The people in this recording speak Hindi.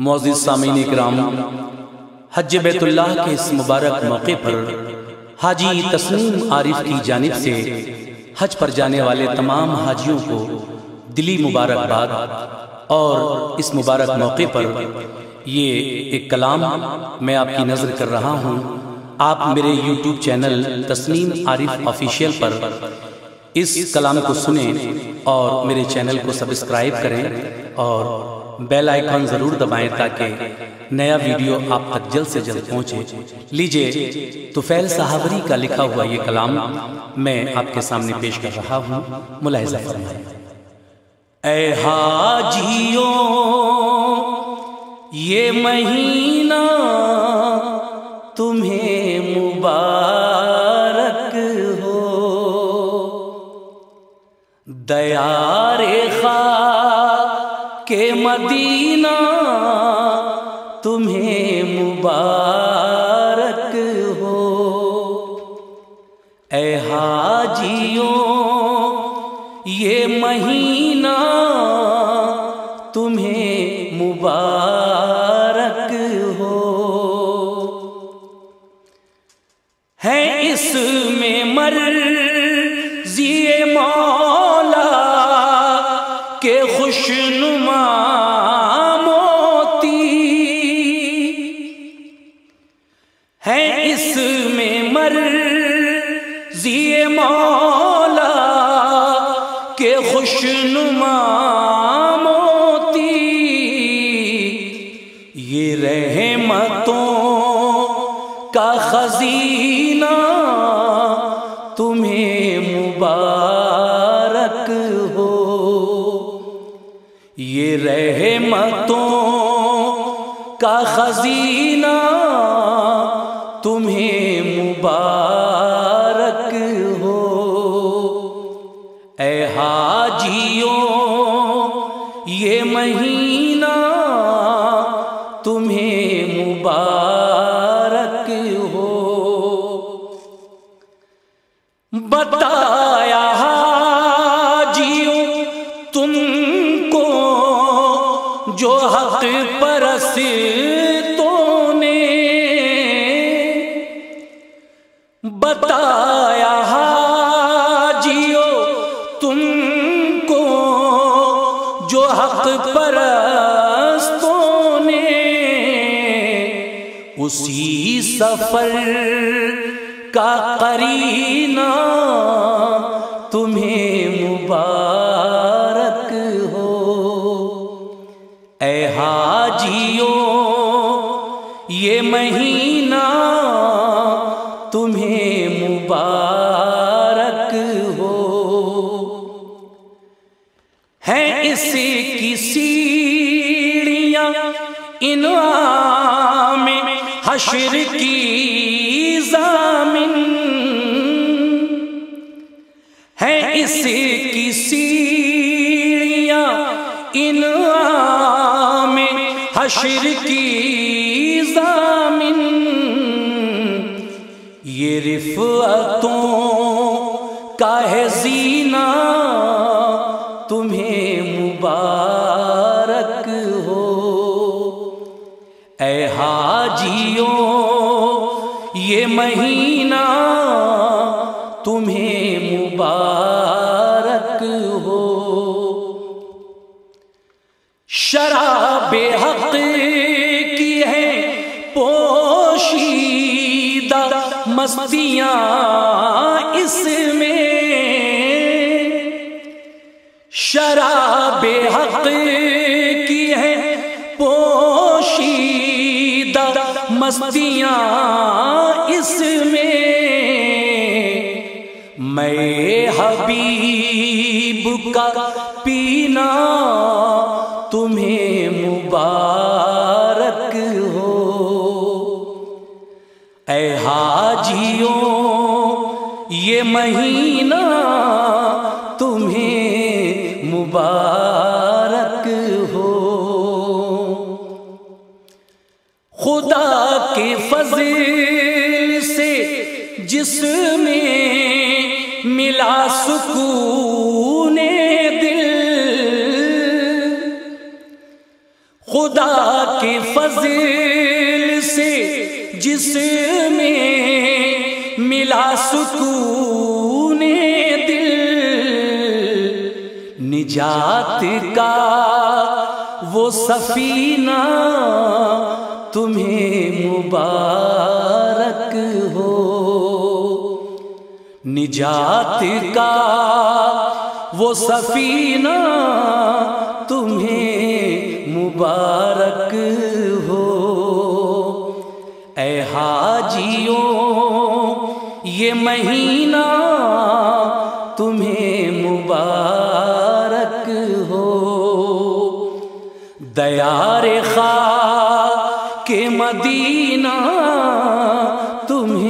मौजूद सामीन इकराम, हज बैतुल्ला के इस मुबारक मौके पर हाजी तस्नीम आरिफ की जानिब से हज पर जाने वाले तमाम हाजियों को दिली मुबारकबाद और इस मुबारक मौके पर ये एक कलाम मैं आपकी नज़र कर रहा हूँ। आप मेरे YouTube channel Tasneem Arif official पर इस कलाम को सुने और मेरे चैनल को सब्सक्राइब करें और बेल आइकन ज़रूर दबाएं ताकि नया वीडियो आप तक जल्द से जल्द पहुंचे। लीजिए, तुफैल साहबरी का लिखा हुआ ये कलाम मैं आपके सामने पेश कर रहा हूं। मुलाहिजा फरमाएं। ऐ हाजियो, ये महीना तुम्हें मुबारक हो। दयारे खा के मदीना तुम्हें मुबारक हो। ऐ हाजियों, ये महीना तुम्हें मुबारक हो। है इसमें मर्ज़िए मौला के खुशनुमा है। इसमें मर्ज़िए मौला के खुशनुमा मोती। ये रहमतों का खजीना तुम्हें मुबारक हो। ये रहमतों का खजीना तुम्हें मुबारक हो। ऐ हाजियों, ये महीना तुम्हें मुबारक हो। बताया हाजियों तुमको जो हक परस्त, बताया हाजियो तुमको जो हक परस्तों ने। उसी सफर का करीना तुम्हें मुबारक हो। ऐ हाजियो, ये महीना तुम्हें मुबारक हो। है इसी की सीढ़ियां इनाम हश्र की ज़ामिन। है इसी की सीढ़ियां इनाम हश्र की ज़ामिन। ये रिफ़अतों का है ज़ीना तुम्हें मुबारक हो। ऐ हाजियों, ये महीना तुम्हें मुबारक हो। शराबे हक़ की है पोशीदा मस्तियाँ इसमें। शराबे हक़ की है पोशीदा मस्तियाँ इसमें। मैं हबीब का पीना तुम्हें मुबारक हो। ऐ हाजियों, ये महीना तुम्हें मुबारक हो। खुदा के फजल से जिसमें मिला सुकून दिल। खुदा के फज़ल से जिसमें मिला सुकूने दिल, निजात का वो सफीना तुम्हें मुबारक हो। निजात का वो सफीना तुम्हें मुबारक हो। ऐ हाजियों ये महीना तुम्हें मुबारक हो। दयारे खा के मदीना तुम्हें